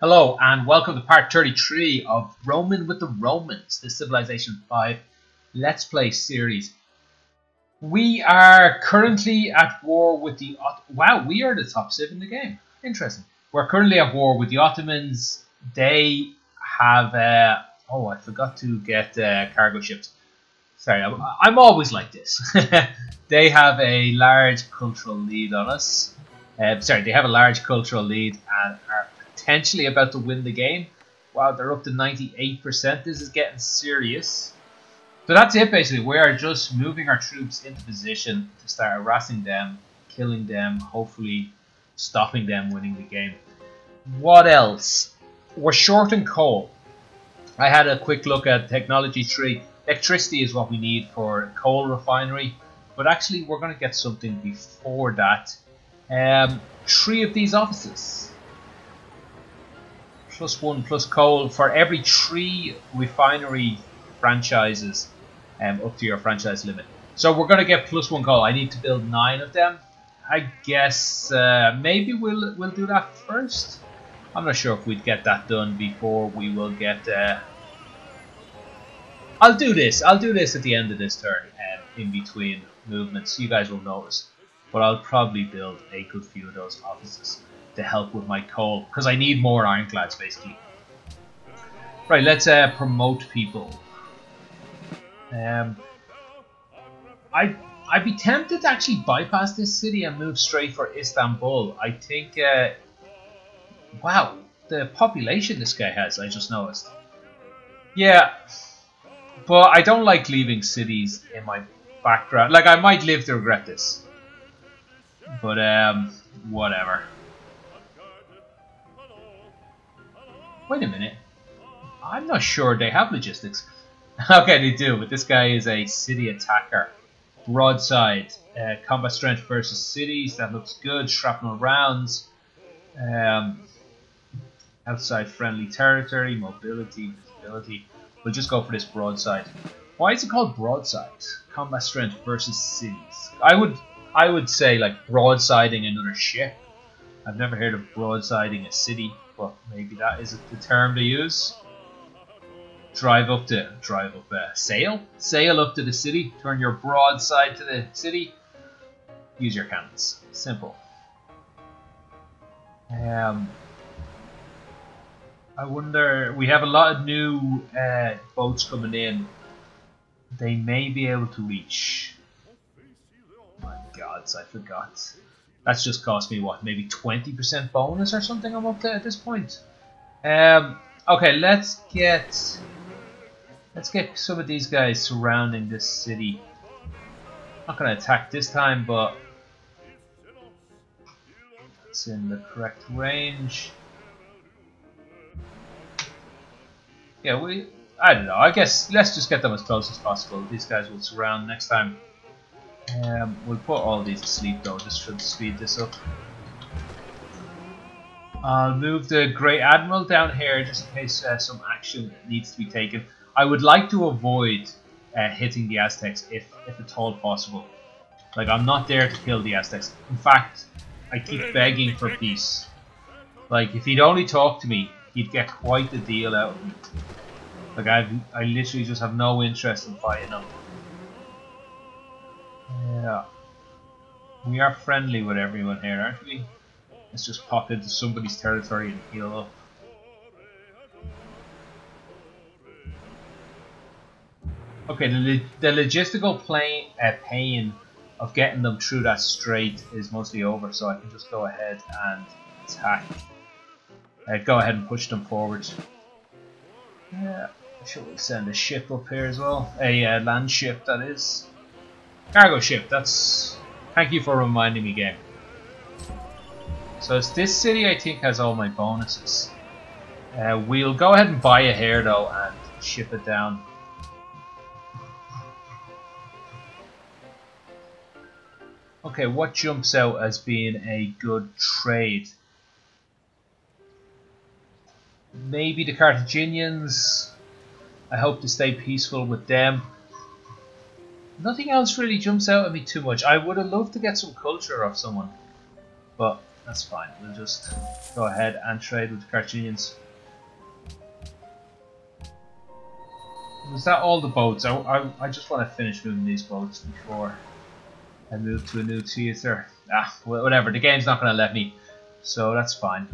Hello and welcome to part 33 of Roaming with the Romans, the Civilization 5 Let's Play series. We are currently at war with the Wow, we are the top civ in the game. Interesting. We're currently at war with the Ottomans. They have oh, I forgot to get cargo ships. Sorry, I'm always like this. They have a large cultural lead on us. They have a large cultural lead and are potentially about to win the game. Wow, they're up to 98%. This is getting serious. So that's it basically. We are just moving our troops into position to start harassing them, killing them, hopefully stopping them winning the game. What else? We're short in coal. I had a quick look at technology tree. Electricity is what we need for a coal refinery, but actually we're going to get something before that. 3 of these offices. +1 plus coal for every 3 refinery franchises up to your franchise limit. So we're going to get +1 coal. I need to build 9 of them. I guess maybe we'll do that first. I'm not sure if we'd get that done before we will get... I'll do this at the end of this turn in between movements. You guys will notice. But I'll probably build a good few of those offices to help with my coal, because I need more ironclads basically. Right, let's promote people. I'd be tempted to actually bypass this city and move straight for Istanbul. I think wow, the population this guy has, I just noticed. Yeah, but I don't like leaving cities in my background. Like, I might live to regret this, but whatever. Wait a minute, I'm not sure they have logistics. Okay, they do, but this guy is a city attacker. Broadside, combat strength versus cities, that looks good. Shrapnel rounds, outside friendly territory, mobility, visibility. We'll just go for this broadside. Why is it called broadside? Combat strength versus cities. I would say like broadsiding another ship. I've never heard of broadsiding a city. Well, maybe that is the term to use. Sail up to the city. Turn your broadside to the city. Use your cannons. Simple. I wonder. We have a lot of new boats coming in. They may be able to reach. My gods, I forgot. That's just cost me, what, maybe 20% bonus or something I'm up to at this point. Okay, let's get some of these guys surrounding this city. Not going to attack this time, but it's in the correct range. Yeah, I don't know. I guess let's just get them as close as possible. These guys will surround next time. We'll put all these to sleep though, just to speed this up. I'll move the Great Admiral down here just in case some action needs to be taken. I would like to avoid hitting the Aztecs if at all possible. Like, I'm not there to kill the Aztecs. In fact, I keep begging for peace. Like, if he'd only talk to me, he'd get quite the deal out of me. Like, I literally just have no interest in fighting him. Yeah, we are friendly with everyone here, aren't we? Let's just pop into somebody's territory and heal up. Okay, the logistical pain of getting them through that strait is mostly over, so I can just go ahead and attack. Go ahead and push them forward. Yeah, should we send a ship up here as well? A land ship, that is. Cargo ship, that's... Thank you for reminding me, game. So it's this city, I think, has all my bonuses. We'll go ahead and buy a hair, though, and ship it down. Okay, what jumps out as being a good trade? Maybe the Carthaginians. I hope to stay peaceful with them. Nothing else really jumps out at me too much. I would have loved to get some culture off someone, but That's fine, we'll just go ahead and trade with the Carthaginians. Is that all the boats? I just want to finish moving these boats before I move to a new theatre. Ah, whatever, the game's not going to let me, so that's fine.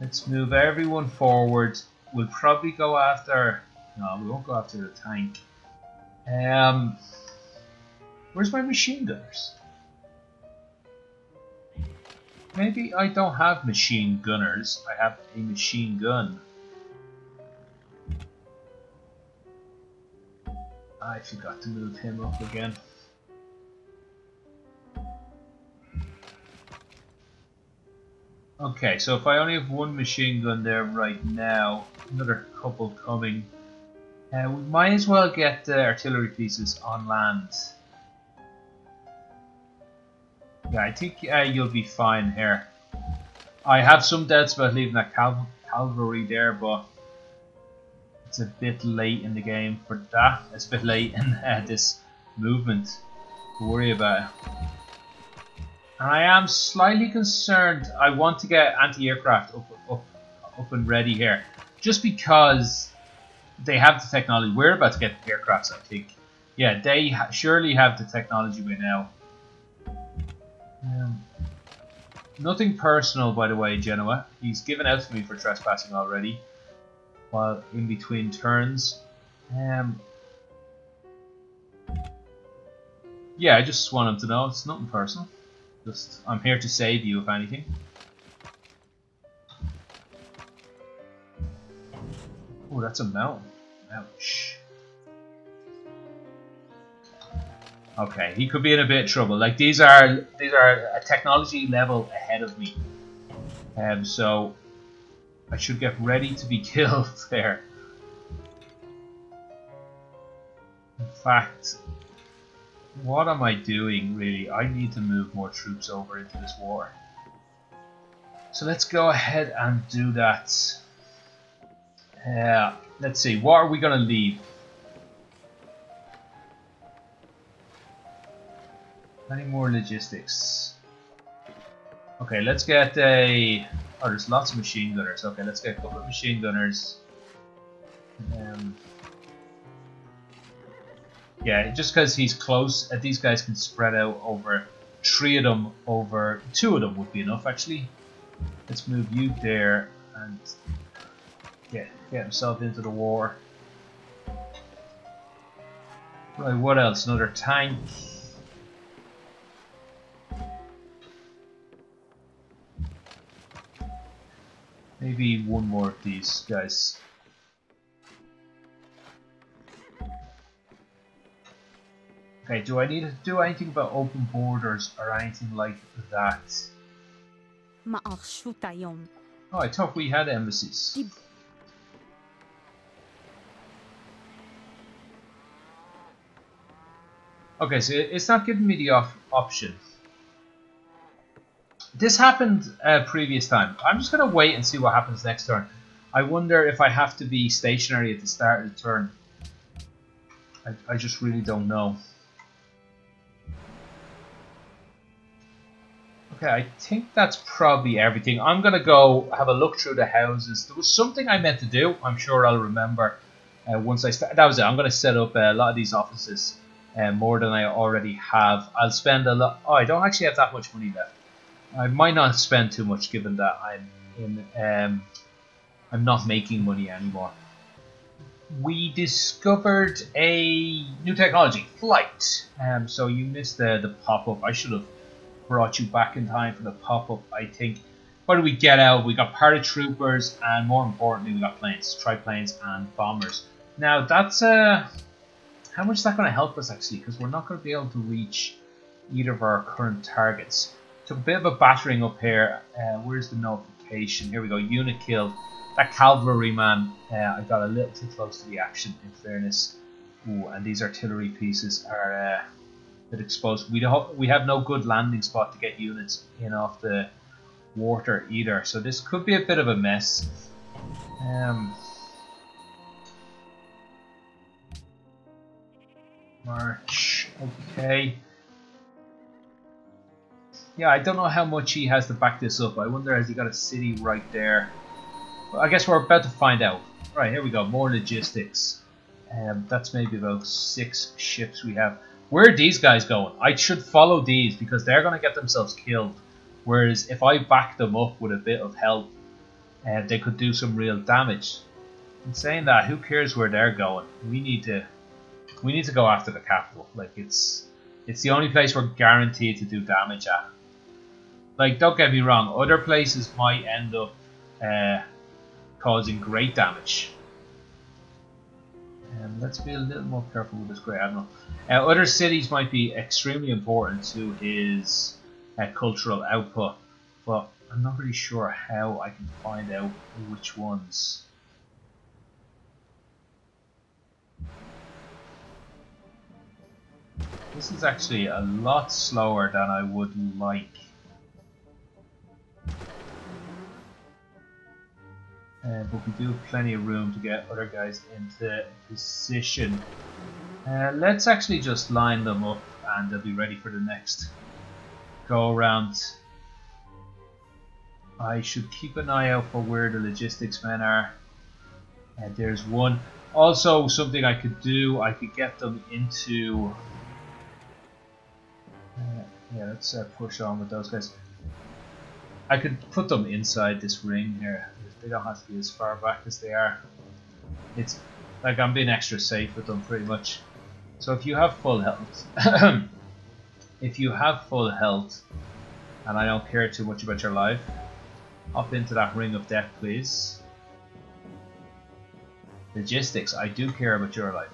Let's move everyone forward. We'll probably go after... No, we won't go after the tank. Where's my machine gunners? Maybe I don't have machine gunners. I have a machine gun. I forgot to move him up again. Okay, so if I only have one machine gun there right now, another couple coming. We might as well get the artillery pieces on land. Yeah, I think you'll be fine here. I have some doubts about leaving that cavalry there, but it's a bit late in the game for that. It's a bit late in this movement to worry about. And I am slightly concerned. I want to get anti-aircraft up and ready here, just because they have the technology. We're about to get the aircrafts, I think. Yeah, they surely have the technology by now. Nothing personal, by the way, Genoa. He's given out to me for trespassing already, while in between turns. Yeah, I just want him to know it's nothing personal. Just, I'm here to save you, if anything. Oh, that's a mountain. Ouch. Okay, he could be in a bit of trouble. Like, these are a technology level ahead of me. So I should get ready to be killed there. In fact, what am I doing, really? I need to move more troops over into this war. So let's go ahead and do that. Let's see, what are we going to leave? Any more logistics? Okay, let's get a... Oh, there's lots of machine gunners. Okay, let's get a couple of machine gunners. Yeah, just because he's close, these guys can spread out over three of them, over two of them would be enough, actually. Let's move you there and get himself into the war. Right, what else? Another tank. Maybe one more of these guys. Okay, do I need to do anything about open borders or anything like that? Oh, I thought we had embassies. Okay, so it's not giving me the option. This happened previous time. I'm just going to wait and see what happens next turn. I wonder if I have to be stationary at the start of the turn. I just really don't know. Okay, I think that's probably everything. I'm going to go have a look through the houses. There was something I meant to do. I'm sure I'll remember once I start. That was it. I'm going to set up a lot of these offices more than I already have. I'll spend a lot. Oh, I don't actually have that much money left. I might not spend too much given that I'm not making money anymore. We discovered a new technology, flight. So you missed the pop-up. I should have brought you back in time for the pop-up, I think. What did we get out? We got paratroopers, and more importantly, we got planes, triplanes, and bombers. Now, that's how much is that going to help us, actually? Because we're not going to be able to reach either of our current targets. Took a bit of a battering up here. Where's the notification? Here we go, unit killed. That cavalry man, I got a little too close to the action, in fairness. Ooh, and these artillery pieces are... that exposed. We have no good landing spot to get units in off the water either, so this could be a bit of a mess. March, okay. Yeah, I don't know how much he has to back this up. I wonder, has he got a city right there? Well, I guess we're about to find out. Right, here we go. More logistics. That's maybe about 6 ships we have. Where are these guys going? I should follow these because they're going to get themselves killed. Whereas if I back them up with a bit of help, they could do some real damage. In saying that, who cares where they're going? We need to go after the capital. Like it's the only place we're guaranteed to do damage at. Like, don't get me wrong, other places might end up causing great damage. Let's be a little more careful with this great admiral. Other cities might be extremely important to his cultural output, but I'm not really sure how I can find out which ones. This is actually a lot slower than I would like. But we do have plenty of room to get other guys into position. Let's actually just line them up and they'll be ready for the next go around. I should keep an eye out for where the logistics men are. There's one. Also, something I could do, I could get them into... yeah, let's push on with those guys. I could put them inside this ring here. They don't have to be as far back as they are. It's like I'm being extra safe with them pretty much. So if you have full health, if you have full health, and I don't care too much about your life, hop into that ring of death, please. Logistics, I do care about your life.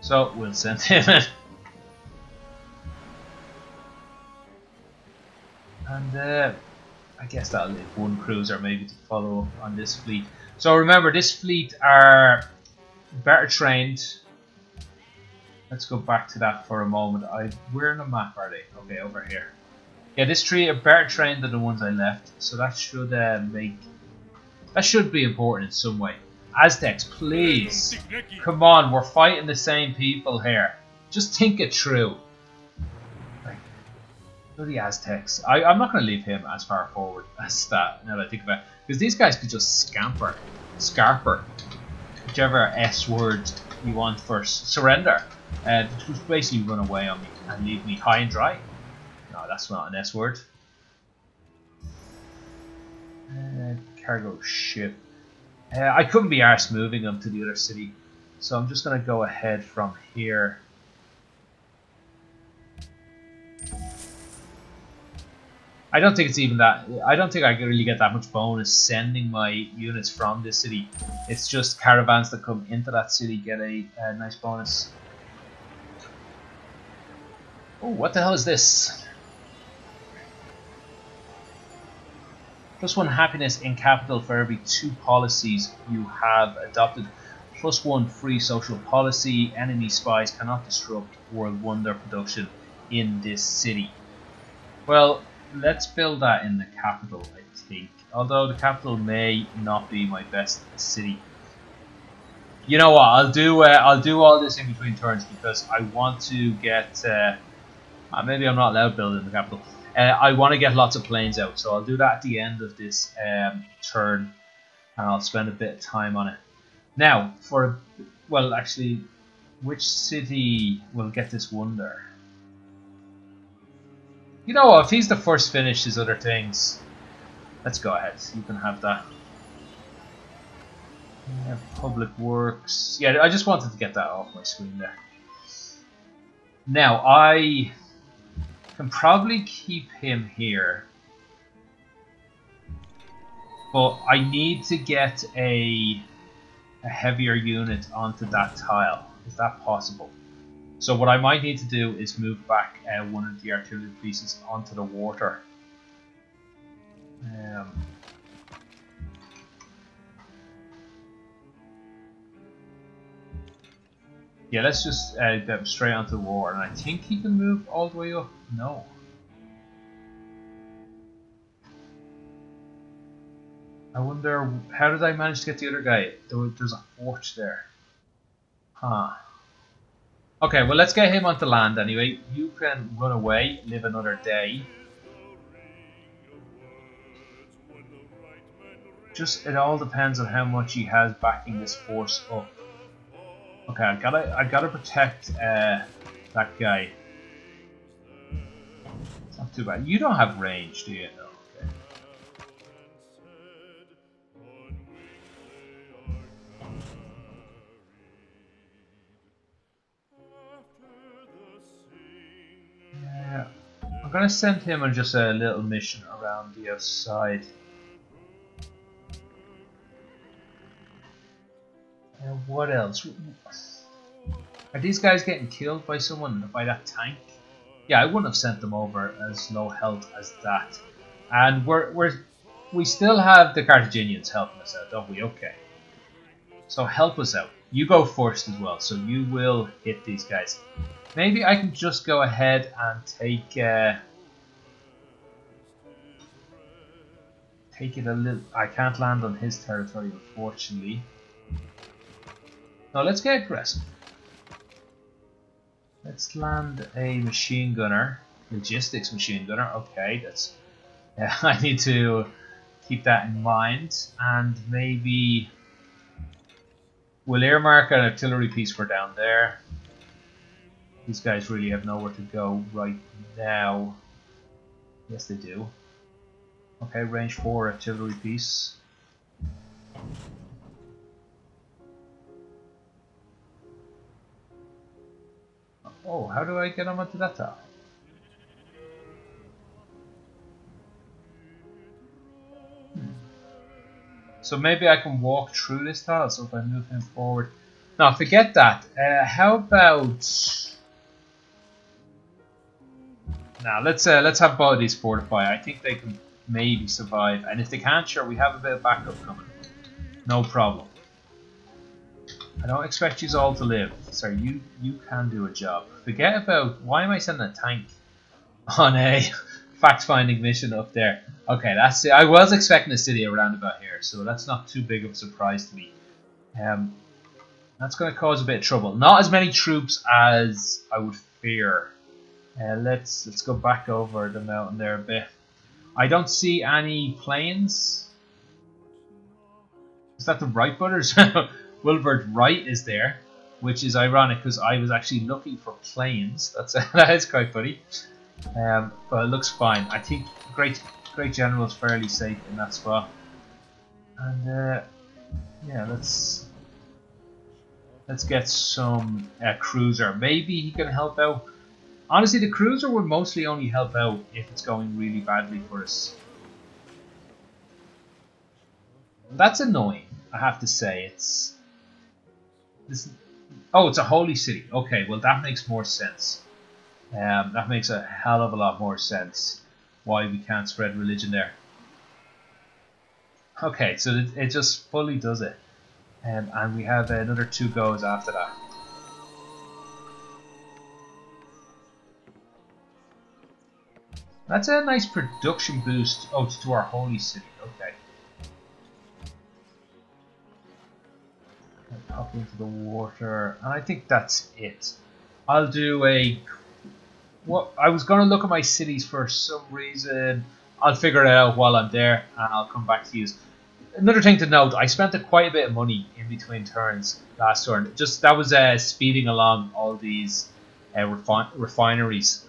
So we'll send him in. And I guess that'll leave one cruiser maybe to follow up on this fleet. So remember, this fleet are better trained. Let's go back to that for a moment. Where on the map are they? Okay, over here. Yeah, this three are better trained than the ones I left, so that should be important in some way. Aztecs, please, come on, we're fighting the same people here. Just think it through. Bloody Aztecs. I'm not going to leave him as far forward as that, now that I think about it. Because these guys could just scamper. Scarper. Whichever S word you want first. Surrender. Just basically run away on me and leave me high and dry. No, that's not an S word. Cargo ship. I couldn't be arsed moving them to the other city. So I'm just going to go ahead from here. I don't think it's even that. I don't think I can really get that much bonus sending my units from this city. It's just caravans that come into that city get a nice bonus. Oh, what the hell is this? +1 happiness in capital for every 2 policies you have adopted. +1 free social policy. Enemy spies cannot disrupt World Wonder production in this city. Well, let's build that in the capital, I think. Although the capital may not be my best city. You know what? I'll do all this in between turns because I want to get. Maybe I'm not allowed building the capital. I want to get lots of planes out, so I'll do that at the end of this turn, and I'll spend a bit of time on it. Now, well, actually, which city will get this wonder? You know what, if he's the first finish his other things, let's go ahead, you can have that. Yeah, public works, yeah, I just wanted to get that off my screen there. Now, I can probably keep him here, but I need to get a heavier unit onto that tile. Is that possible? So what I might need to do is move back one of the artillery pieces onto the water. Yeah, let's just get straight onto the water. And I think he can move all the way up. No. I wonder, how did I manage to get the other guy? There's a fort there. Huh. Okay, well, let's get him onto land anyway. You can run away, live another day. Just, it all depends on how much he has backing this force up. Okay, I gotta protect that guy. It's not too bad. You don't have range, do you? No. Okay. Yeah, I'm gonna send him on just a little mission around the outside. What else? Are these guys getting killed by someone, by that tank? Yeah, I wouldn't have sent them over as low health as that. And we still have the Carthaginians helping us out, don't we? Okay. So help us out. You go first as well, so you will hit these guys. Maybe I can just go ahead and take it a little. I can't land on his territory, unfortunately. Now let's get aggressive. Let's land a machine gunner, logistics machine gunner. Okay, that's. Yeah, I need to keep that in mind, and maybe we'll earmark an artillery piece for down there. These guys really have nowhere to go right now. Yes, they do. Okay, range 4 artillery piece. Oh, how do I get them onto that tower? So maybe I can walk through this tower, so if I move him forward. No, forget that. How about... Now, let's have both of these fortify. I think they can maybe survive. And if they can't, sure, we have a bit of backup coming. No problem. I don't expect you all to live. Sorry, you can do a job. Forget about... Why am I sending a tank on a fact-finding mission up there? Okay, that's it. I was expecting a city around about here, so that's not too big of a surprise to me. That's going to cause a bit of trouble. Not as many troops as I would fear. Let's go back over the mountain there a bit. I don't see any planes. Is that the Wright brothers? Wilbur Wright is there, which is ironic because I was actually looking for planes. That is quite funny, but it looks fine. I think great general is fairly safe in that spot. And yeah, let's get some cruiser. Maybe he can help out. Honestly, the cruiser would mostly only help out if it's going really badly for us. That's annoying, I have to say. Oh, it's a holy city. Okay, well that makes more sense. That makes a hell of a lot more sense why we can't spread religion there. Okay, so it just fully does it. And we have another 2 goes after that. That's a nice production boost. Oh, it's to our holy city. Okay. Pop into the water, and I think that's it. I'll do a... What I was going to look at my cities for some reason. I'll figure it out while I'm there, and I'll come back to you. Another thing to note, I spent quite a bit of money in between turns last turn. Just that was speeding along all these refineries.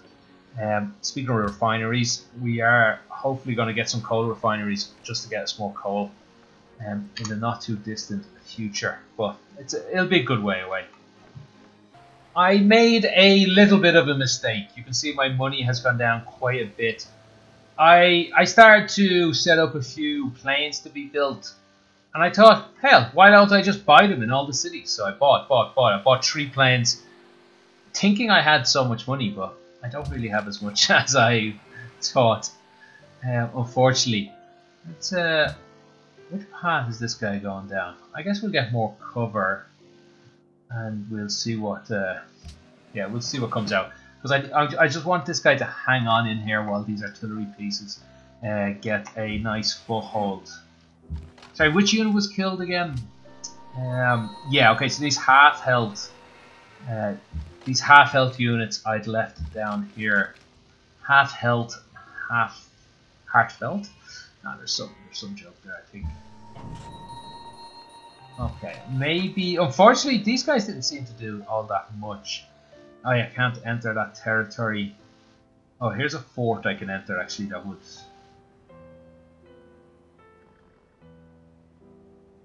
Speaking of refineries, we are hopefully going to get some coal refineries just to get us more coal in the not too distant future, but it'll be a good way away. I made a little bit of a mistake. You can see my money has gone down quite a bit. I started to set up a few planes to be built, and I thought, hell, why don't I just buy them in all the cities? So I bought. I bought 3 planes, thinking I had so much money, but I don't really have as much as I thought, unfortunately. It's which path is this guy going down? I guess we'll get more cover, and we'll see what. Yeah, we'll see what comes out, because I just want this guy to hang on in here while these artillery pieces get a nice foothold. Sorry, which unit was killed again? Yeah, okay. So these half health. These half-health units I'd left down here. Half-health, half-heartfelt? Nah, there's some joke there, I think. Okay, maybe... Unfortunately, these guys didn't seem to do all that much. Oh, I can't enter that territory. Oh, here's a fort I can enter, actually, that would...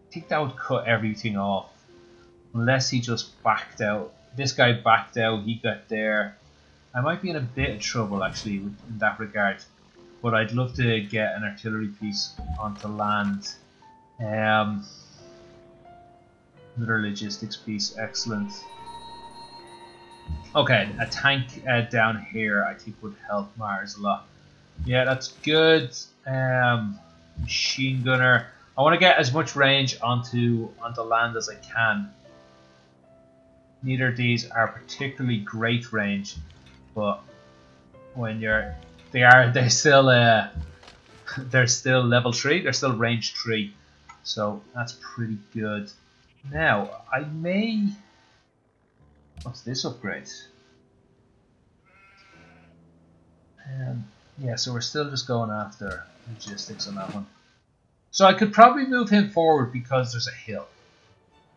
I think that would cut everything off. Unless he just backed out. This guy backed out, he got there. I might be in a bit of trouble, actually, in that regard. But I'd love to get an artillery piece onto land. Another logistics piece, excellent. Okay, a tank down here I think would help Mars a lot. Yeah, that's good. Machine gunner. I want to get as much range onto land as I can. Neither of these are particularly great range, but when you're, they're still level 3, they're still range 3, so that's pretty good. Now I may. What's this upgrade? Yeah, so we're still just going after logistics on that one. So I could probably move him forward because there's a hill.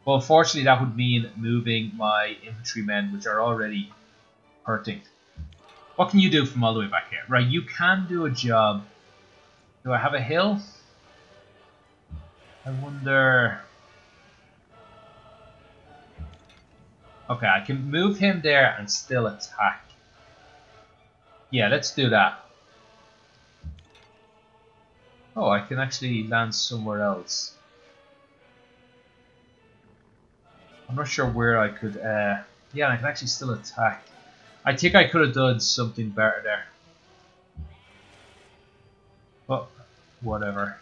Well, unfortunately, that would mean moving my infantrymen, which are already hurting. What can you do from all the way back here? Right, you can do a job. Do I have a hill? I wonder... Okay, I can move him there and still attack. Yeah, let's do that. Oh, I can actually land somewhere else. I'm not sure where I could... yeah, I can actually still attack. I think I could have done something better there. But, whatever.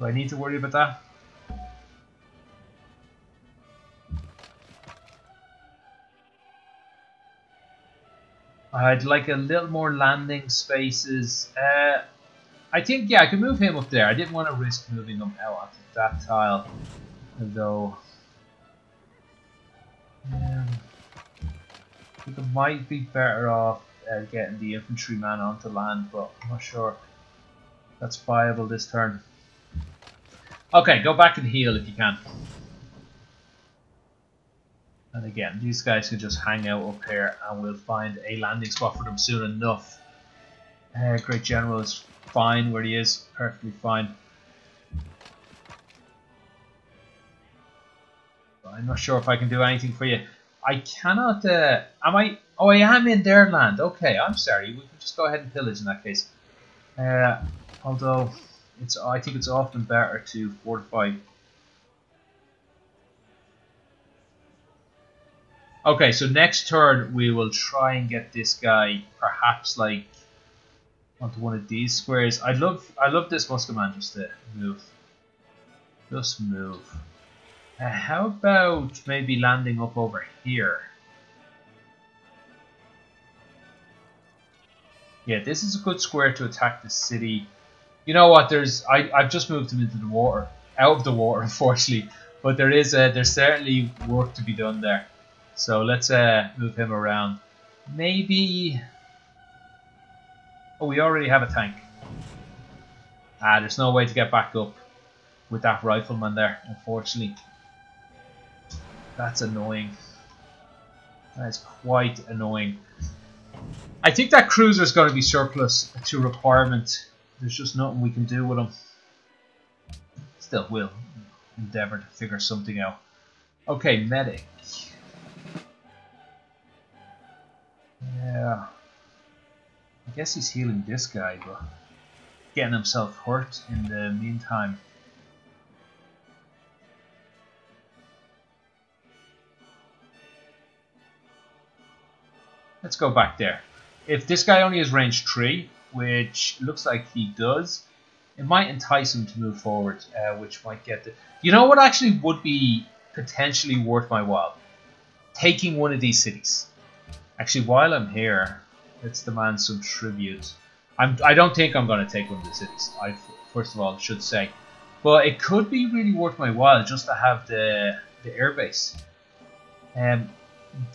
Do I need to worry about that? I'd like a little more landing spaces. I think, yeah, I can move him up there. I didn't want to risk moving him out onto that tile, though. I think I might be better off getting the infantryman onto land, but I'm not sure that's viable this turn. Okay, go back and heal if you can. And again, these guys can just hang out up here and we'll find a landing spot for them soon enough. Great General is fine where he is, perfectly fine. But I'm not sure if I can do anything for you. I cannot, am I, oh I am in their land, okay, I'm sorry, we can just go ahead and pillage in that case. Although, I think it's often better to fortify. Okay, so next turn we will try and get this guy perhaps like onto one of these squares. I love this Muscleman just to move. Just move. How about maybe landing up over here? Yeah, this is a good square to attack the city. You know what, I've just moved him into the water. Out of the water, unfortunately. But there's certainly work to be done there. So let's move him around. Maybe... Oh, we already have a tank. Ah, there's no way to get back up with that rifleman there, unfortunately. That's annoying. That is quite annoying. I think that cruiser's going to be surplus to requirement. There's just nothing we can do with him. Still, we'll endeavour to figure something out. Okay, medic. Yeah, I guess he's healing this guy, but getting himself hurt in the meantime. Let's go back there. If this guy only has range 3, which looks like he does, it might entice him to move forward, which might get the... You know what actually would be potentially worth my while? Taking one of these cities. Actually, while I'm here, let's demand some tribute. I don't think I'm going to take one of the cities, I first of all should say. But it could be really worth my while just to have the airbase.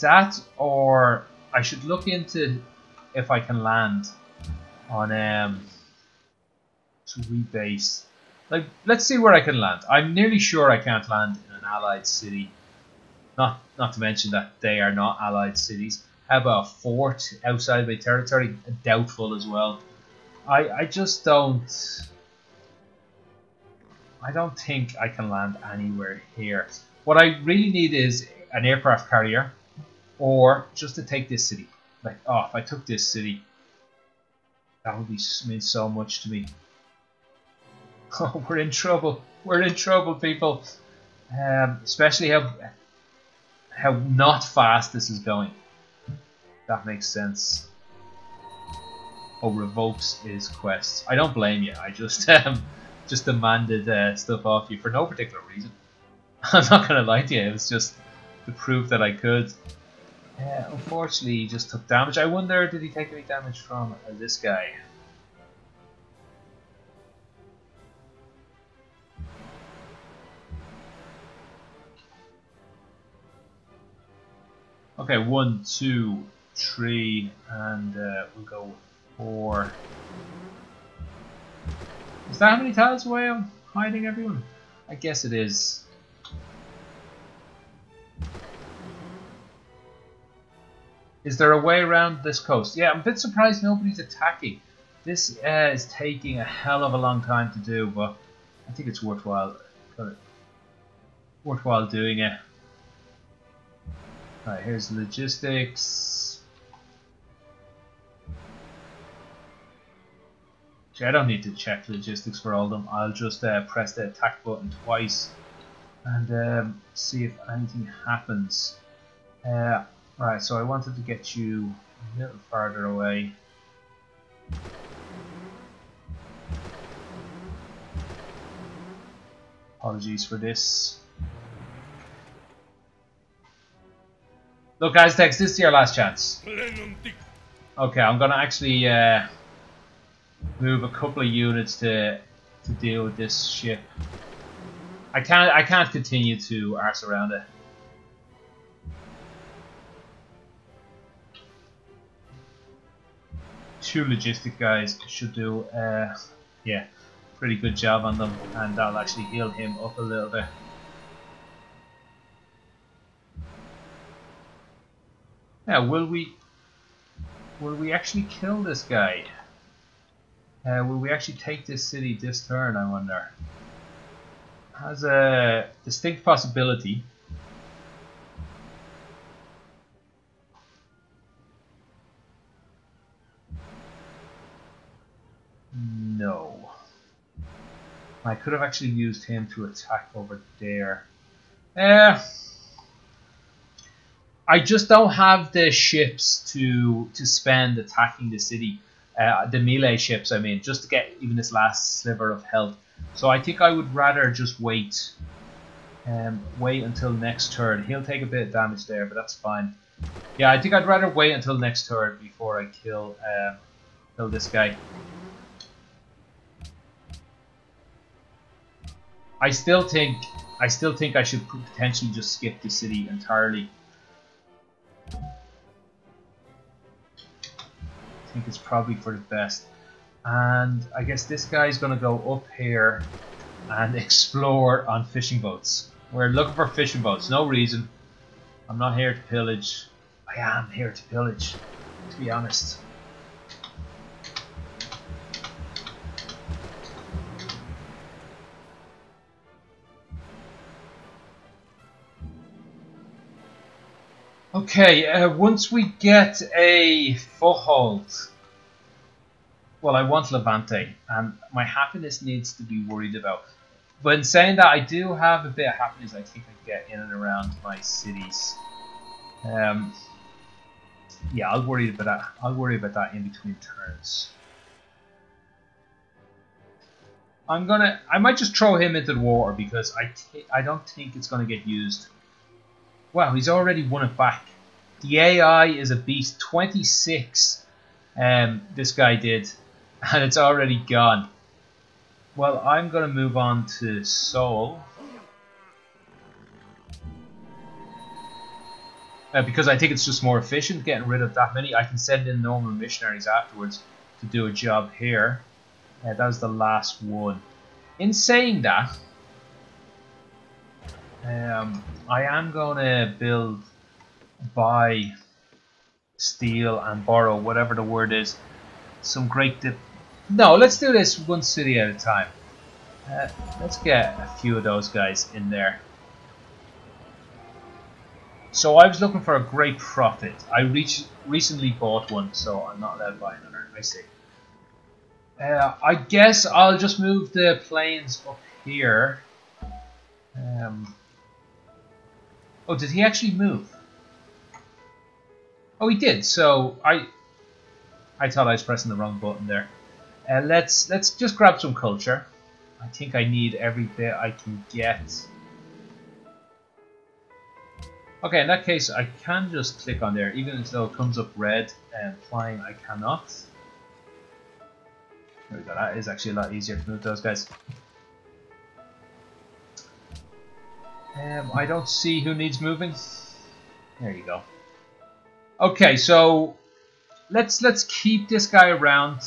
That, or I should look into if I can land on to rebase Like, let's see where I can land. I'm nearly sure I can't land in an allied city. Not to mention that they are not allied cities. How about a fort outside of a territory? Doubtful as well. I just don't... I don't think I can land anywhere here. What I really need is an aircraft carrier, or just to take this city. Like, oh, if I took this city, that would mean so much to me. Oh, we're in trouble. We're in trouble, people. Especially how not fast this is going. That makes sense. Oh, revokes his quests. I don't blame you. I just demanded stuff off you for no particular reason. I'm not gonna lie to you. It was just to prove that I could. Unfortunately, he just took damage. I wonder, did he take any damage from this guy? Okay, 1, 2, 3, and we'll go with 4. Is that how many tiles away I'm hiding everyone? I guess it is. Is there a way around this coast? Yeah, I'm a bit surprised nobody's attacking. This is taking a hell of a long time to do, but I think it's worthwhile doing it. Right, here's logistics. Actually, I don't need to check logistics for all of them. I'll just press the attack button twice and see if anything happens. Right, so I wanted to get you a little farther away. Apologies for this. Look, Aztecs, this is your last chance. Okay, I'm gonna actually move a couple of units to deal with this ship. I can't continue to arse around it. Two logistic guys should do yeah, pretty good job on them, and that'll actually heal him up a little bit. Now, will we actually kill this guy? Will we actually take this city this turn, I wonder? Has a distinct possibility. No. I could have actually used him to attack over there. I just don't have the ships to spend attacking the city, the melee ships, I mean, just to get even this last sliver of health. So I think I would rather just wait. Wait until next turn. He'll take a bit of damage there, but that's fine. Yeah, I think I'd rather wait until next turn before I kill this guy. I still think I should potentially just skip the city entirely. I think it's probably for the best, and I guess this guy's gonna go up here and explore on fishing boats. We're looking for fishing boats, no reason. I'm not here to pillage. I am here to pillage, to be honest. Okay, once we get a foothold, well, I want Levante, and my happiness needs to be worried about. But in saying that, I do have a bit of happiness I think I can get in and around my cities. Yeah, I'll worry about that. I'll worry about that in between turns. I might just throw him into the water because I don't think it's gonna get used. Wow, he's already won it back. The AI is a beast. 26, this guy did, and it's already gone. Well, I'm going to move on to Seoul. Because I think it's just more efficient getting rid of that many. I can send in normal missionaries afterwards to do a job here. That was the last one. In saying that, I am gonna build, buy, steal and borrow, whatever the word is, some great dip. No, let's do this one city at a time. Let's get a few of those guys in there. So I was looking for a great profit. I recently bought one, so I'm not allowed to buy another. I see. I guess I'll just move the planes up here. Oh, did he actually move? Oh, he did. So I thought I was pressing the wrong button there. Let's just grab some culture. I think I need every bit I can get. Okay, in that case, I can just click on there, even though it comes up red and flying. I cannot. There we go. That is actually a lot easier to move those guys. I don't see who needs moving. There you go. Okay, so let's keep this guy around.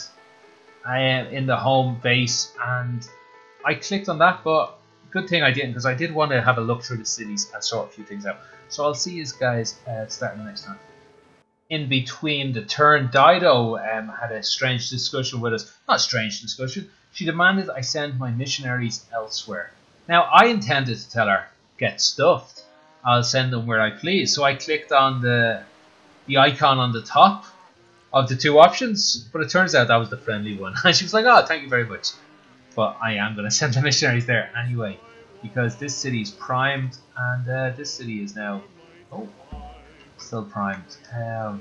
I am in the home base, and I clicked on that, but good thing I didn't, because I did want to have a look through the cities and sort a few things out. So I'll see you guys starting next time. In between the turn, Dido had a strange discussion with us. Not a strange discussion. She demanded I send my missionaries elsewhere. Now, I intended to tell her, get stuffed. I'll send them where I please. So I clicked on the icon on the top of the two options, but it turns out that was the friendly one. And she was like, oh, thank you very much. But I am going to send the missionaries there anyway, because this city is primed, and this city is now... Oh, still primed. I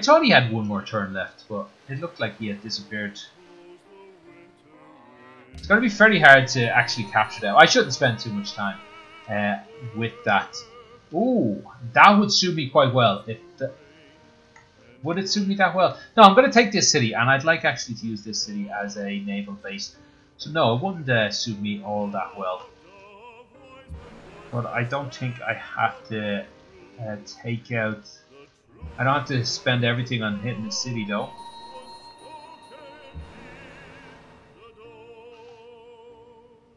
thought he had one more turn left, but it looked like he had disappeared. It's going to be fairly hard to actually capture that. I shouldn't spend too much time with that. Ooh, that would suit me quite well. If the... Would it suit me that well? No, I'm going to take this city, and I'd like actually to use this city as a naval base. So no, it wouldn't suit me all that well. But I don't think I have to take out... I don't have to spend everything on hitting the city, though.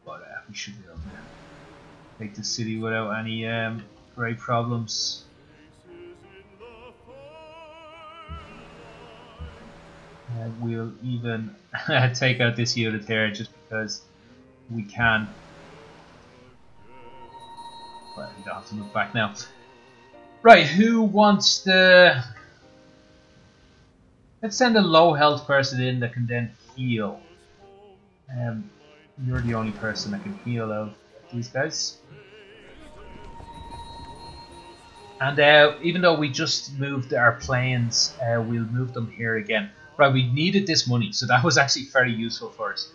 But we should be able to take the city without any great problems. We'll even take out this unit here just because we can. But we don't have to move back now. Right, who wants the... Let's send a low health person in that can then heal. You're the only person that can heal of these guys. And even though we just moved our planes, we'll move them here again. Right, we needed this money, so that was actually very useful for us.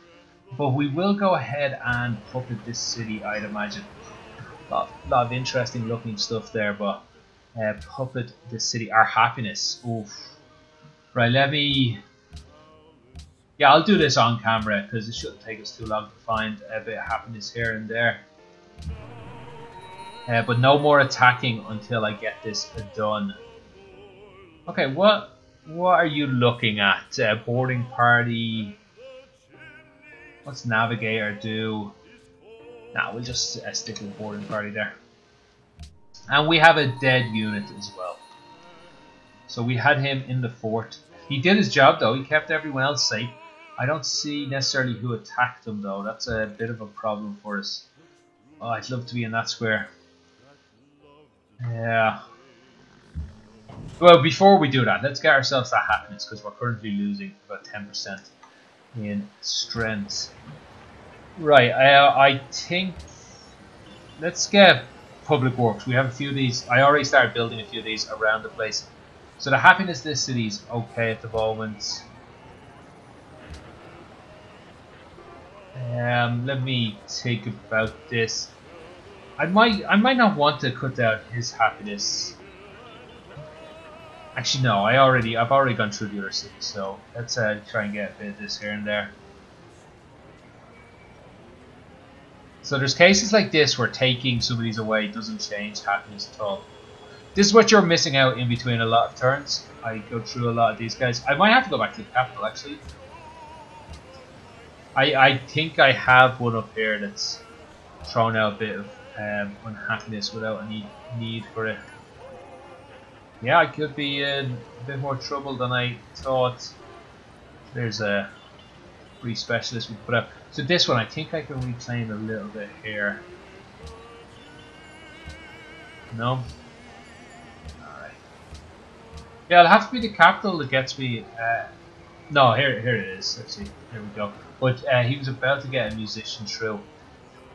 But we will go ahead and puppet this city, I'd imagine. A lot of interesting looking stuff there, but puppet this city. Our happiness. Oof. Right, let me... Yeah, I'll do this on camera, because it shouldn't take us too long to find a bit of happiness here and there. But no more attacking until I get this done. Okay, what... What are you looking at? Boarding party. What's navigator do? Nah, we'll just stick with boarding party there. And we have a dead unit as well. So we had him in the fort. He did his job though. He kept everyone else safe. I don't see necessarily who attacked him though. That's a bit of a problem for us. Oh, I'd love to be in that square. Yeah. Well, before we do that, let's get ourselves that happiness, because we're currently losing about 10% in strength. Right, I think... Let's get public works. We have a few of these. I already started building a few of these around the place. So the happiness this city is okay at the moment. Let me think about this. I might not want to cut down his happiness. Actually, no. I've already gone through the other city, so let's try and get a bit of this here and there. So there's cases like this where taking some of these away doesn't change happiness at all. This is what you're missing out in between a lot of turns. I go through a lot of these guys. I might have to go back to the capital actually. I think I have one up here that's thrown out a bit of unhappiness without any need for it. Yeah, I could be in a bit more trouble than I thought. There's a free specialist we put up. So this one, I think I can reclaim a little bit here. No? Alright. Yeah, it'll have to be the capital that gets me... no, here it is. Let's see. Here we go. But he was about to get a musician through.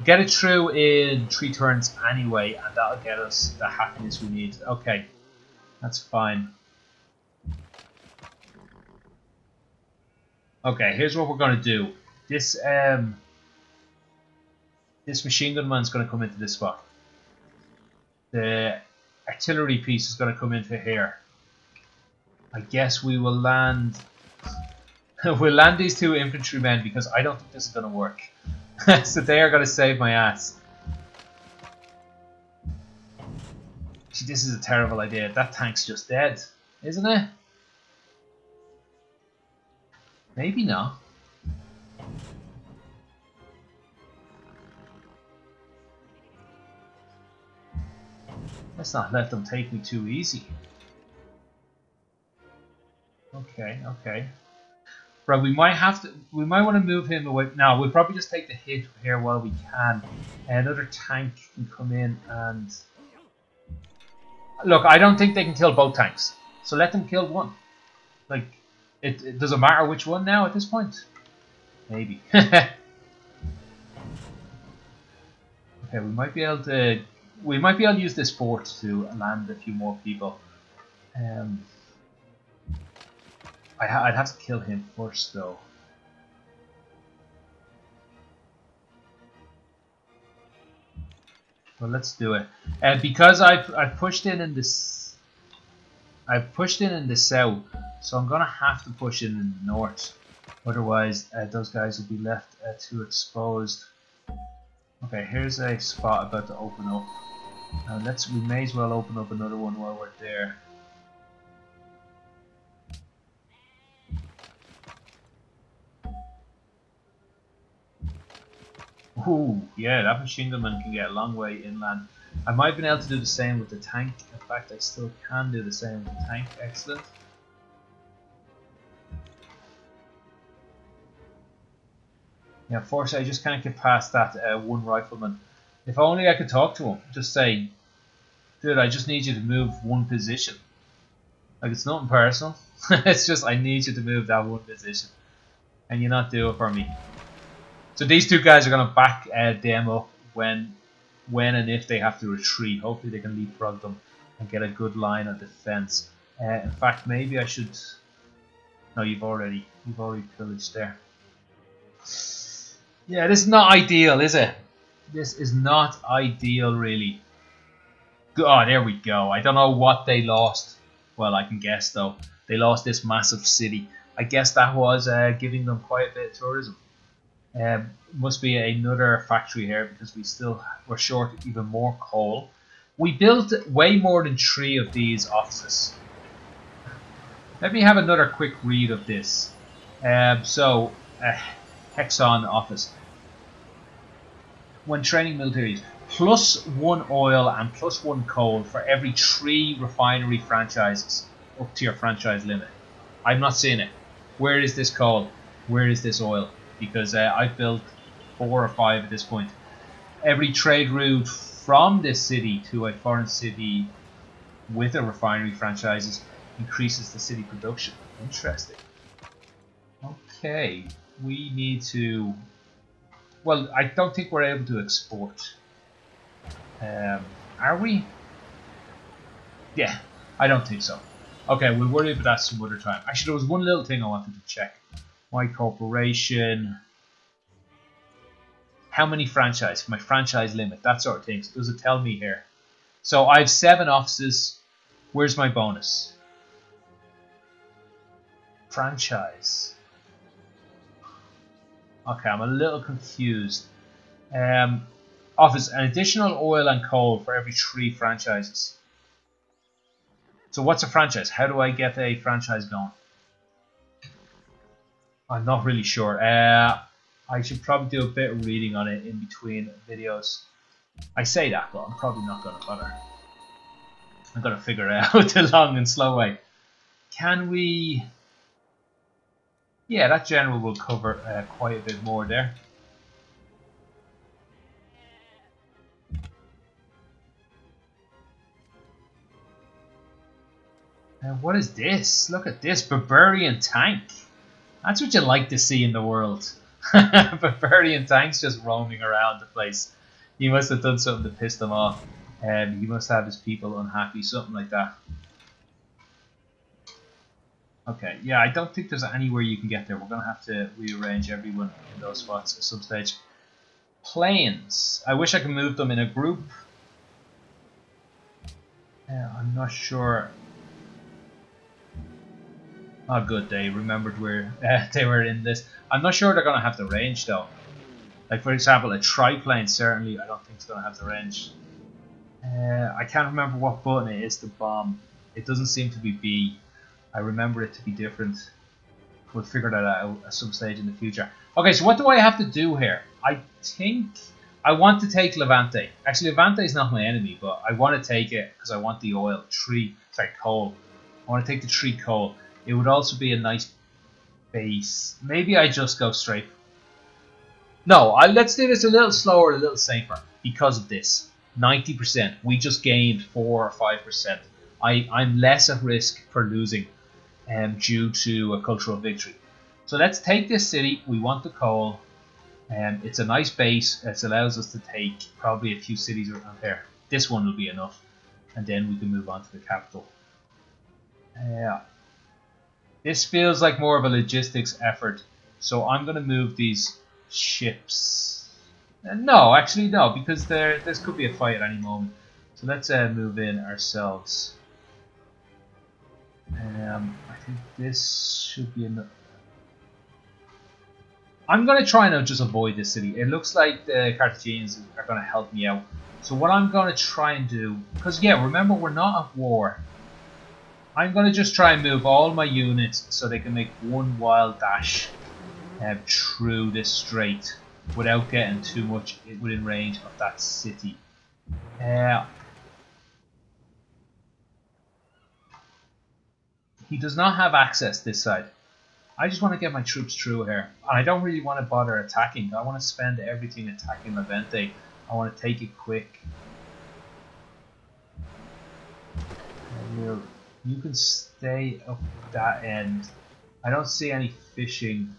Get it through in 3 turns anyway, and that'll get us the happiness we need. Okay, that's fine. Okay, here's what we're gonna do. This this machine gun man's gonna come into this spot. The artillery piece is gonna come into here. I guess we will land. We'll land these 2 infantrymen because I don't think this is gonna work. So they are gonna save my ass. Actually, this is a terrible idea. That tank's just dead, isn't it? Maybe not. Let's not let them take me too easy. Okay, okay. Right, we might have to. We might want to move him away. No, we'll probably just take the hit here while we can. Another tank can come in and look. I don't think they can kill both tanks, so let them kill one. Like it doesn't matter which one now at this point. Maybe. Okay, we might be able to. We might be able to use this fort to land a few more people. I'd have to kill him first, though. Well, let's do it. And because I've pushed in this, I've pushed in the south, so I'm gonna have to push in the north. Otherwise, those guys will be left too exposed. Okay, here's a spot about to open up. Now we may as well open up another one while we're there. Ooh, yeah, that machine gun man can get a long way inland. I might have been able to do the same with the tank. In fact, I still can do the same with the tank. Excellent. Yeah, unfortunately, I just can't get past that one rifleman. If only I could talk to him. Just say, dude, I just need you to move one position. Like, it's nothing personal. It's just, I need you to move that one position. And you're not doing it for me. So these 2 guys are going to back them up when and if they have to retreat. Hopefully they can leapfrog them and get a good line of defense. In fact, maybe I should... No, you've already pillaged there. Yeah, this is not ideal, is it? This is not ideal, really. Oh, there we go. I don't know what they lost. Well, I can guess, though. They lost this massive city. I guess that was giving them quite a bit of tourism. Must be another factory here because we're short even more coal. We built way more than 3 of these offices. Let me have another quick read of this. So Hexon office. When training militaries, +1 oil and +1 coal for every 3 refinery franchises up to your franchise limit. I'm not seeing it. Where is this coal? Where is this oil? Because I've built 4 or 5 at this point. Every trade route from this city to a foreign city with a refinery franchises increases the city production. Interesting. Okay, we need to... Well, I don't think we're able to export. Are we? Yeah, I don't think so. Okay, we'll worry about that some other time. Actually, there was one little thing I wanted to check. My corporation, how many franchise, my franchise limit, that sort of thing. So does it tell me here? So I have 7 offices. Where's my bonus? Franchise. Okay, I'm a little confused. Office, an additional oil and coal for every 3 franchises. So what's a franchise? How do I get a franchise going? I'm not really sure. I should probably do a bit of reading on it in between videos. I say that, but I'm probably not going to bother. I'm going to figure out the long and slow way. Can we... Yeah, that general will cover quite a bit more there. And what is this? Look at this barbarian tank. That's what you like to see in the world. Barbarian tanks just roaming around the place. He must have done something to piss them off. And he must have his people unhappy, something like that. Okay, yeah, I don't think there's anywhere you can get there. We're going to have to rearrange everyone in those spots at some stage. Planes. I wish I could move them in a group. Yeah, I'm not sure. Oh good, they remembered where they were in this. I'm not sure they're going to have the range though. Like for example, a triplane certainly I don't think it's going to have the range. I can't remember what button it is to bomb. It doesn't seem to be B. I remember it to be different. We'll figure that out at some stage in the future. Okay, so what do I have to do here? I think I want to take Levante. Actually, Levante is not my enemy, but I want to take it because I want the oil. Coal. I want to take the tree coal. It would also be a nice base. Maybe I just go straight. No, let's do this a little slower, a little safer. Because of this. 90%. We just gained 4 or 5%. I'm less at risk for losing due to a cultural victory. So let's take this city. We want the coal. It's a nice base. It allows us to take probably a few cities around here. This one will be enough. And then we can move on to the capital. Yeah. This feels like more of a logistics effort, so I'm going to move these ships. No, actually no, because this could be a fight at any moment. So let's move in ourselves. I think this should be enough. I'm going to try and just avoid this city. It looks like the Carthaginians are going to help me out. So what I'm going to try and do, because yeah, remember we're not at war. I'm going to just try and move all my units so they can make one wild dash through this strait without getting too much within range of that city. He does not have access this side. I just want to get my troops through here. And I don't really want to bother attacking. I want to spend everything attacking Levante. I want to take it quick. You can stay up that end. I don't see any fishing.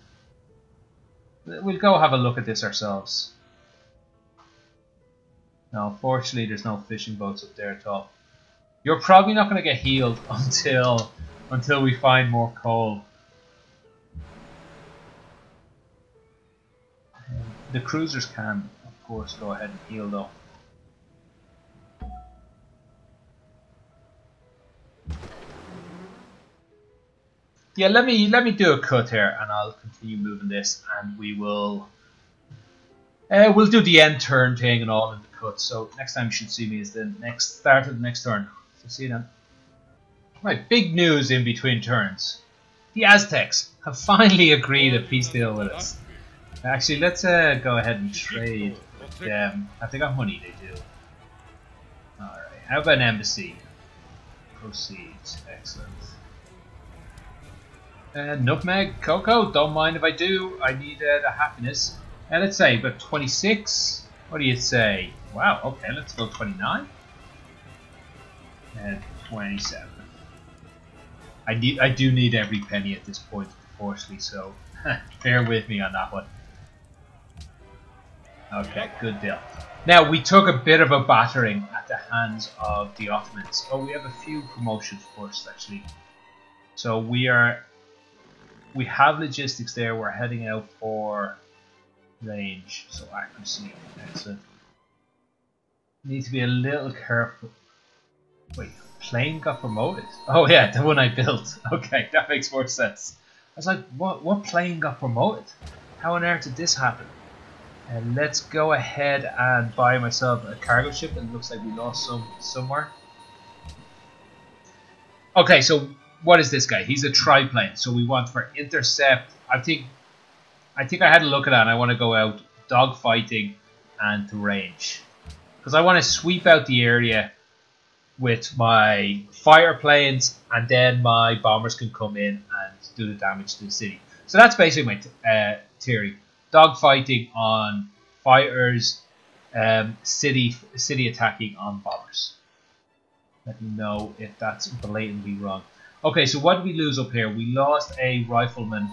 We'll go have a look at this ourselves. Now, fortunately, there's no fishing boats up there at all. You're probably not going to get healed until we find more coal. The cruisers can, of course, go ahead and heal though. Yeah, let me do a cut here, and I'll continue moving this, and we will we'll do the end turn thing and all in the cut. So next time you should see me is the next start of the next turn. So see you then. Right, big news in between turns. The Aztecs have finally agreed a peace deal with us. Actually, let's go ahead and trade with them. Have they got money? They do. All right. How about an embassy? Proceeds. Excellent. Nutmeg, cocoa, don't mind if I do. I need the happiness. Let's say, but 26. What do you say? Wow, okay, let's go 29. And 27. I do need every penny at this point, unfortunately, so bear with me on that one. Okay, good deal. Now, we took a bit of a battering at the hands of the Ottomans. Oh, we have a few promotions first, actually. So we have logistics there, we're heading out for range, so accuracy, excellent. Need to be a little careful. Wait, plane got promoted? Oh yeah, the one I built. Okay, that makes more sense. I was like, what plane got promoted? How on earth did this happen? And let's go ahead and buy myself a cargo ship, and it looks like we lost some somewhere. Okay, so what is this guy? He's a triplane, so we want for intercept. I think I think I had a look at that, and I want to go out dogfighting and to range. Because I want to sweep out the area with my fire planes, and then my bombers can come in and do the damage to the city. So that's basically my theory. Dogfighting on fighters, city attacking on bombers. Let me know if that's blatantly wrong. Okay, so what did we lose up here? We lost a rifleman.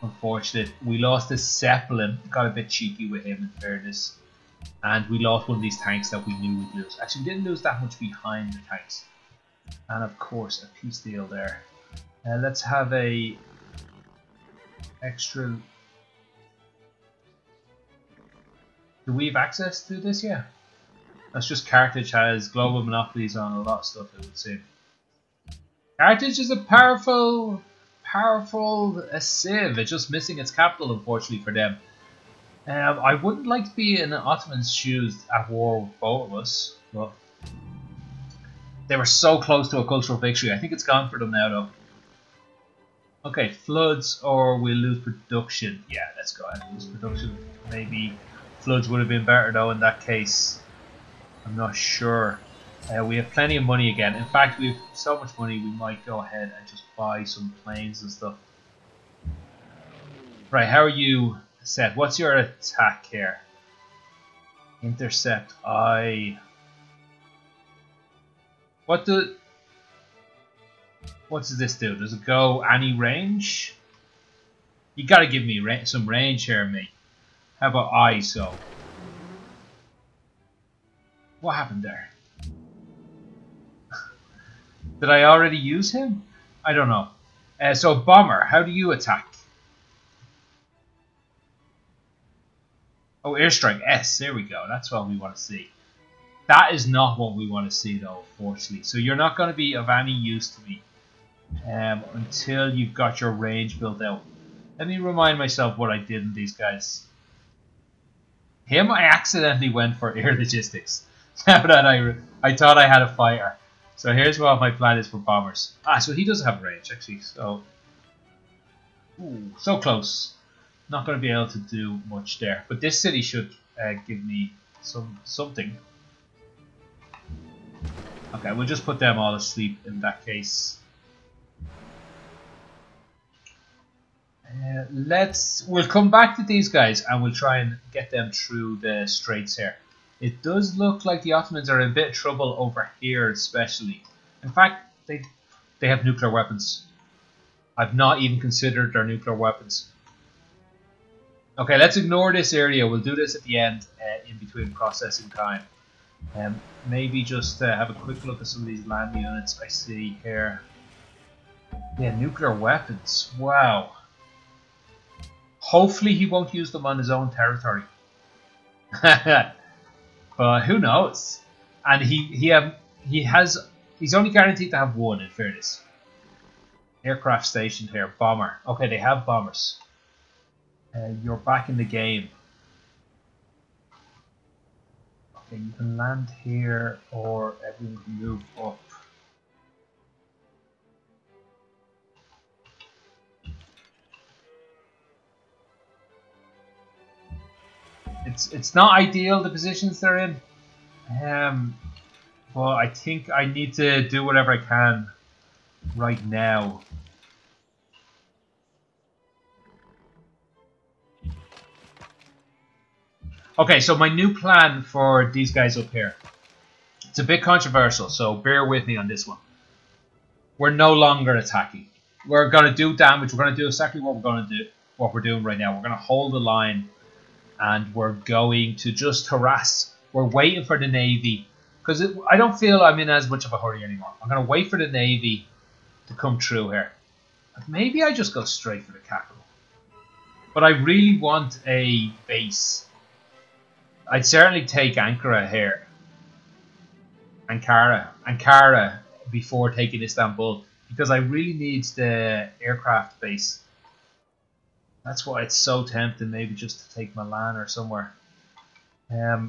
Unfortunate. We lost a Zeppelin. Got a bit cheeky with him, in fairness. And we lost one of these tanks that we knew we'd lose. Actually, we didn't lose that much behind the tanks. And of course, a peace deal there. Let's have a extra... Do we have access to this? Yeah. That's just Carthage has global monopolies on a lot of stuff, I would say. Carthage is a powerful civ. It's just missing its capital, unfortunately, for them. I wouldn't like to be in the Ottomans' shoes at war with both of us, but they were so close to a cultural victory. I think it's gone for them now, though. Okay, floods or we lose production. Yeah, let's go ahead and lose production. Maybe floods would have been better, though, in that case. I'm not sure. We have plenty of money again. In fact, we have so much money we might go ahead and just buy some planes and stuff. Right, how are you set? What's your attack here? Intercept. What does this do? Does it go any range? You gotta give me some range here, mate. How about ISO? What happened there? Did I already use him? I don't know. So bomber, how do you attack? Oh, airstrike S. There we go. That's what we want to see. That is not what we want to see, though, unfortunately. So you're not going to be of any use to me until you've got your range built out. Let me remind myself what I did in these guys. Him, I accidentally went for air logistics. Now that I thought I had a fighter. So here's what my plan is for bombers. Ah, so he does have range, actually. So, ooh, so close. Not going to be able to do much there. But this city should give me something. Okay, we'll just put them all asleep in that case. We'll come back to these guys and we'll try and get them through the straits here. It does look like the Ottomans are in a bit of trouble over here, especially. In fact, they have nuclear weapons. I've not even considered their nuclear weapons. Okay, let's ignore this area. We'll do this at the end, in between processing time. Maybe just have a quick look at some of these land units I see here. Yeah, nuclear weapons. Wow. Hopefully he won't use them on his own territory. But who knows? And he's only guaranteed to have one, in fairness. Aircraft stationed here. Bomber. Okay, they have bombers. You're back in the game. Okay, you can land here or everyone can move up. It's not ideal, the positions they're in, but I think I need to do whatever I can right now. Okay, so my new plan for these guys up here, it's a bit controversial, so bear with me on this one. We're no longer attacking. We're going to do damage. We're going to do exactly what we're going to do, what we're doing right now. We're going to hold the line. And we're going to just harass. We're waiting for the Navy. Because I don't feel I'm in as much of a hurry anymore. I'm going to wait for the Navy to come through here. Maybe I just go straight for the capital. But I really want a base. I'd certainly take Ankara here. Ankara before taking Istanbul. Because I really need the aircraft base. That's why it's so tempting, maybe just to take Milan or somewhere. Yeah,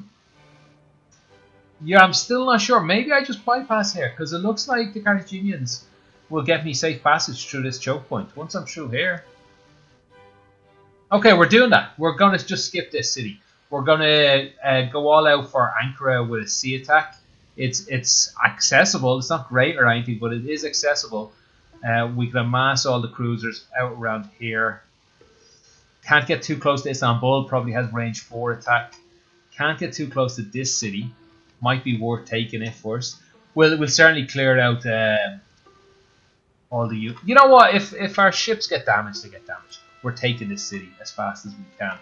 I'm still not sure. Maybe I just bypass here, because it looks like the Carthaginians will get me safe passage through this choke point. Once I'm through here, Okay, we're doing that. We're going to just skip this city. We're going to go all out for Ankara with a sea attack. It's accessible. It's not great or anything, but it is accessible. We can amass all the cruisers out around here. Can't get too close to Istanbul. Probably has range 4 attack. Can't get too close to this city. Might be worth taking it first. We'll certainly clear it out all the... You know what? If our ships get damaged, they get damaged. We're taking this city as fast as we can.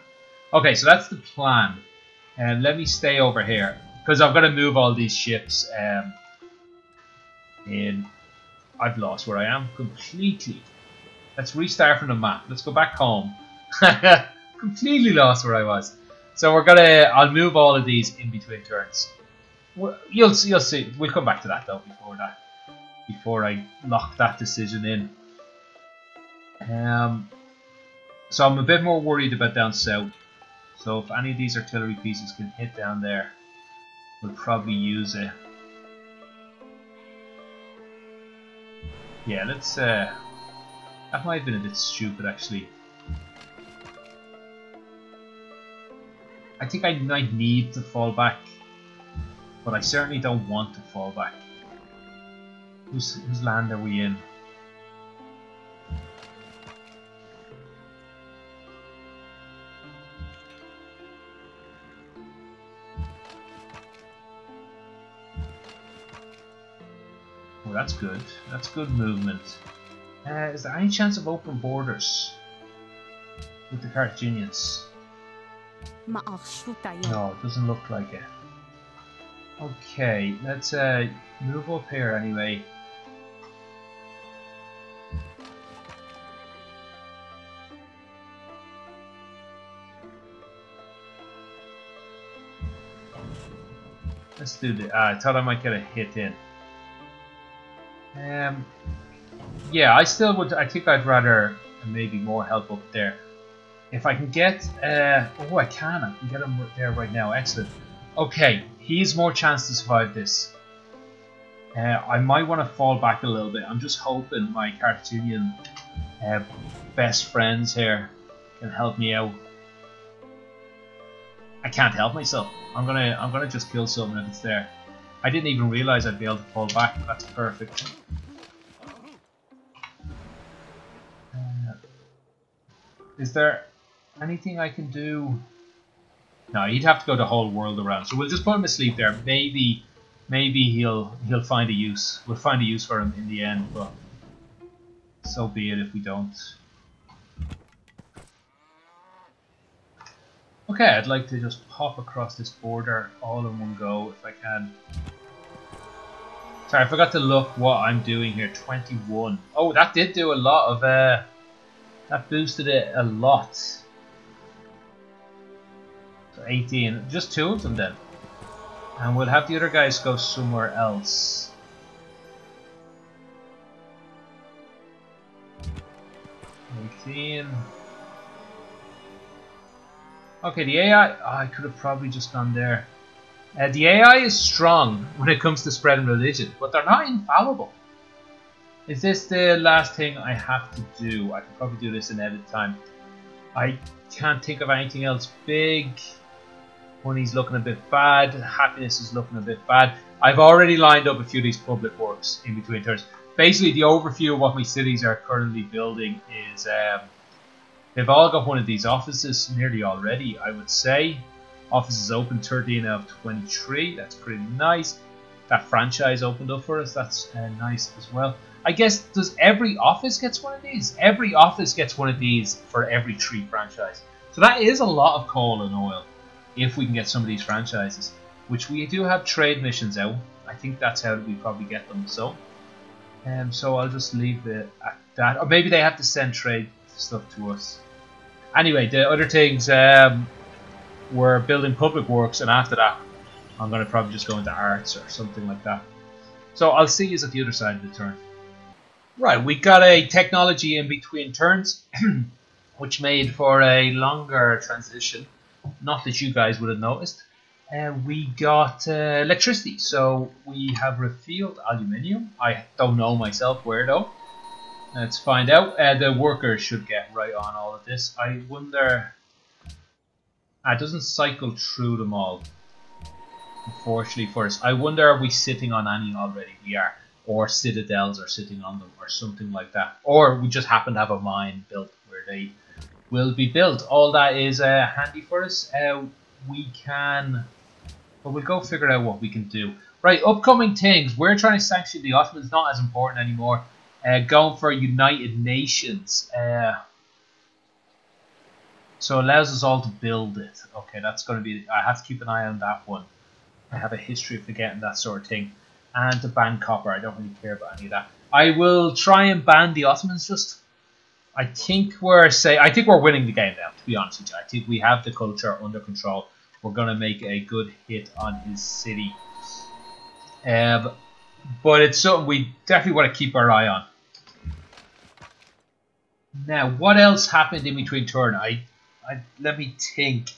Okay, so that's the plan. Let me stay over here, because I've got to move all these ships in... I've lost where I am completely. Let's restart from the map. Let's go back home. Completely lost where I was. So we're going to... I'll move all of these in between turns. You'll see. We'll come back to that, though, before I lock that decision in. So I'm a bit more worried about down south. So if any of these artillery pieces can hit down there, we'll probably use it. Yeah, let's... that might have been a bit stupid, actually. I think I might need to fall back, but I certainly don't want to fall back. Whose land are we in? Oh, that's good. That's good movement. Is there any chance of open borders with the Carthaginians? No, it doesn't look like it. Okay, let's move up here anyway. Let's do the... I thought I might get a hit in. Yeah, I still would. I think I'd rather maybe more help up there. If I can get... oh, I can get him there right now. Excellent. Okay, he's more chance to survive this. I might want to fall back a little bit. I'm just hoping my Carthaginian best friends here can help me out. I can't help myself. I'm gonna just kill someone if it's there. I didn't even realize I'd be able to fall back. But that's perfect. Is there anything I can do? No, he'd have to go the whole world around. So we'll just put him asleep there. Maybe he'll find a use. We'll find a use for him in the end, but so be it if we don't. Okay, I'd like to just pop across this border all in one go if I can. Sorry, I forgot to look what I'm doing here. 21. Oh, that did do a lot of... that boosted it a lot. So 18. Just 2 of them then. And we'll have the other guys go somewhere else. Okay, the AI... Oh, I could have probably just gone there. The AI is strong when it comes to spreading religion, but they're not infallible. Is this the last thing I have to do? I can probably do this in edit time. I can't think of anything else big. Money's looking a bit bad. Happiness is looking a bit bad. I've already lined up a few of these public works in between turns. Basically, the overview of what my cities are currently building is... they've all got one of these offices nearly already, I would say. Offices open 13 out of 23. That's pretty nice. That franchise opened up for us. That's nice as well. I guess, does every office gets one of these? Every office gets one of these for every 3 franchise. So that is a lot of coal and oil if we can get some of these franchises, which we do have trade missions out. I think that's how we probably get them. So, so I'll just leave it at that. Or maybe they have to send trade stuff to us. Anyway, the other things... we're building public works, and after that I'm going to probably just go into arts or something like that. So I'll see you at the other side of the turn. Right, we got a technology in between turns which made for a longer transition, not that you guys would have noticed. We got electricity, so we have refueled aluminium. I don't know myself where though. Let's find out. The workers should get right on all of this. I wonder... it doesn't cycle through them all, unfortunately for us. I wonder, are we sitting on any already? We are. Or citadels are sitting on them or something like that. Or we just happen to have a mine built where they will be built. All that is handy for us. We can... But we'll go figure out what we can do. Right, upcoming things. We're trying to sanction the Ottomans. Not as important anymore. Going for United Nations. So it allows us all to build it. Okay, that's going to be... I have to keep an eye on that one. I have a history of forgetting that sort of thing. And to ban copper. I don't really care about any of that. I will try and ban the Ottomans just... I think we're winning the game now, to be honest with you. I think we have the culture under control. We're going to make a good hit on his city. But it's something we definitely want to keep our eye on. Now, what else happened in between turn? Let me think.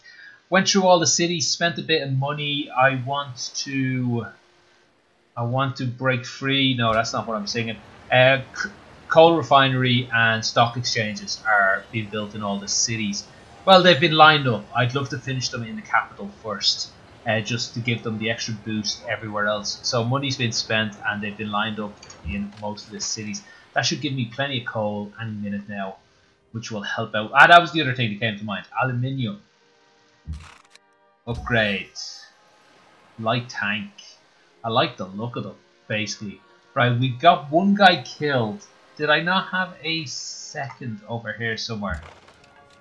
Went through all the cities, spent a bit of money. I want to break free. No, that's not what I'm singing. Coal refinery and stock exchanges are being built in all the cities. Well, they've been lined up. I'd love to finish them in the capital first, just to give them the extra boost everywhere else. So money's been spent and they've been lined up in most of the cities. That should give me plenty of coal any minute now, which will help out. Ah, that was the other thing that came to mind. Aluminium. Upgrade. Light tank. I like the look of them, basically. Right, we got one guy killed. Did I not have a second over here somewhere?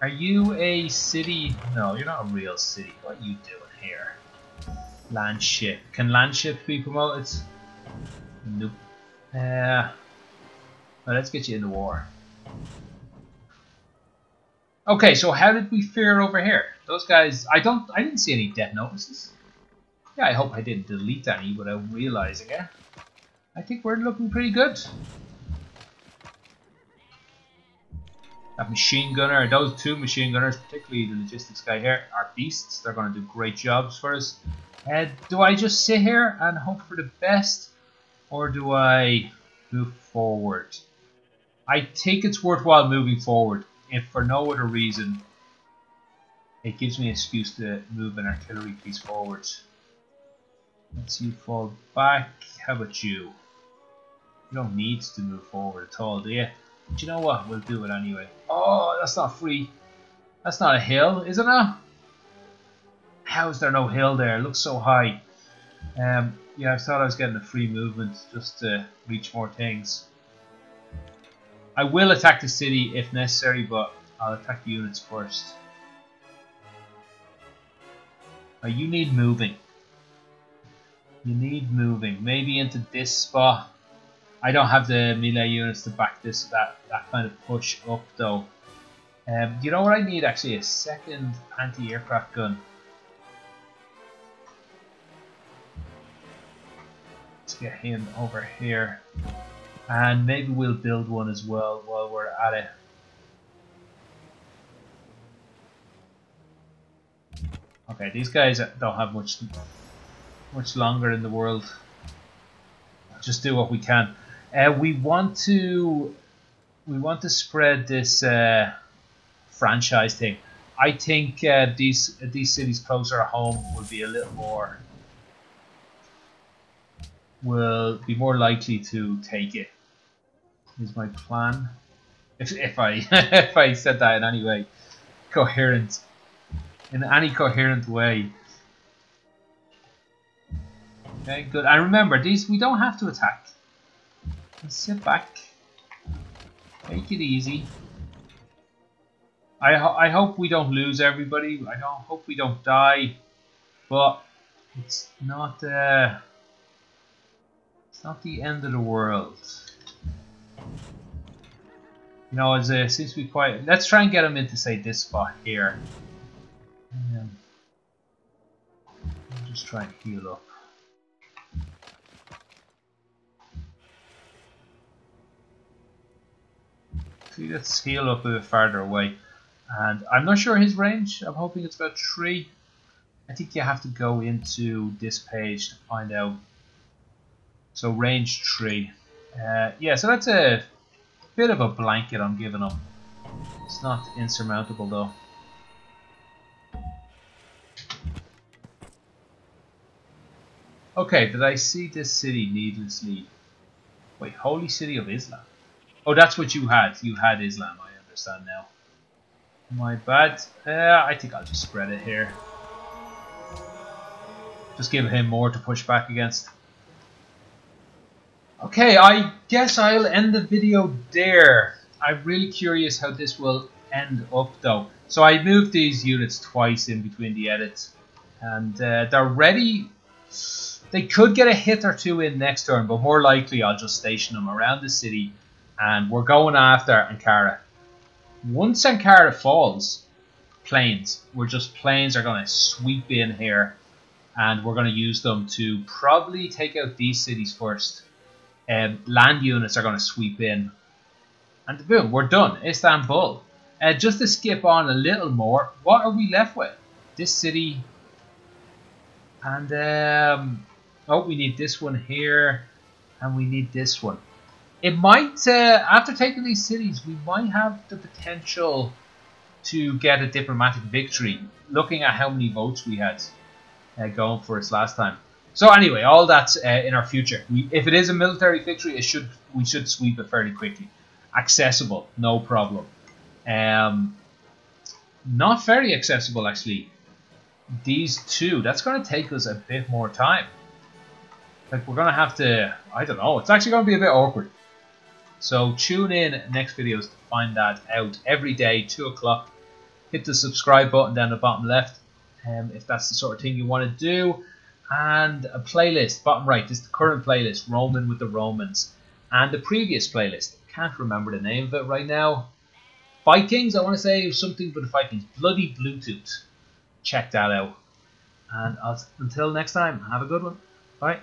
Are you a city? No, you're not a real city. What are you doing here? Landship. Can landships be promoted? Nope. Well, let's get you in the war. Okay, so how did we fare over here? Those guys, I didn't see any death notices. Yeah, I hope I didn't delete any without realizing it. I think we're looking pretty good. That machine gunner, those two machine gunners, particularly the logistics guy here, are beasts. They're going to do great jobs for us. Do I just sit here and hope for the best, or do I move forward? I think it's worthwhile moving forward, if for no other reason. It gives me an excuse to move an artillery piece forward. Let's you fall back. How about you? You don't need to move forward at all, do you? But you know what? We'll do it anyway. Oh, that's not free. That's not a hill, is it now? How is there no hill there? It looks so high. Yeah, I thought I was getting a free movement just to reach more things. I will attack the city if necessary, but I'll attack the units first. Now, you need moving. You need moving. Maybe into this spot. I don't have the melee units to back this that kind of push up though. You know what I need actually? A second anti-aircraft gun. Let's get him over here. And maybe we'll build one as well while we're at it. Okay, these guys don't have much longer in the world. Just do what we can. We want to spread this franchise thing. I think these cities closer at home will be more likely to take it. Is my plan? If I if I said that in any way coherent, in any coherent way. Okay, good. And remember, these we don't have to attack. Let's sit back, take it easy. I hope we don't lose everybody. I hope we don't die, but it's not the end of the world. You know, it seems to be quite. Let's try and get them into say this spot here. Just try and heal up. Let's heal up a bit farther away, and I'm not sure his range. I'm hoping it's about 3. I think you have to go into this page to find out. So range 3. Yeah, so that's a bit of a blanket I'm giving them. It's not insurmountable though. Okay, did I see this city needlessly? Wait, Holy City of Islam. Oh, that's what you had. You had Islam, I understand now. My bad. I think I'll just spread it here. Just give him more to push back against. Okay, I guess I'll end the video there. I'm really curious how this will end up though. So I moved these units twice in between the edits. And they're ready. They could get a hit or two in next turn, but more likely I'll just station them around the city, and we're going after Ankara. Once Ankara falls, planes are going to sweep in here, and we're going to use them to probably take out these cities first. Land units are going to sweep in, and boom, we're done. Istanbul. Just to skip on a little more, what are we left with? This city. And, oh, we need this one here, and we need this one. It might, after taking these cities, we might have the potential to get a diplomatic victory, looking at how many votes we had going for us last time. So anyway, all that's in our future. If it is a military victory, we should sweep it fairly quickly. Accessible, no problem. Not very accessible, actually. These two, that's going to take us a bit more time. Like, we're going to have to, I don't know, it's actually going to be a bit awkward. So tune in next videos to find that out. Every day, 2 o'clock, hit the subscribe button down the bottom left, if that's the sort of thing you want to do. And a playlist, bottom right, this is the current playlist, Roaming with the Romans. And the previous playlist, can't remember the name of it right now. Vikings, I want to say something for the Vikings, bloody Bluetooth. Check that out. And until next time, have a good one. Bye.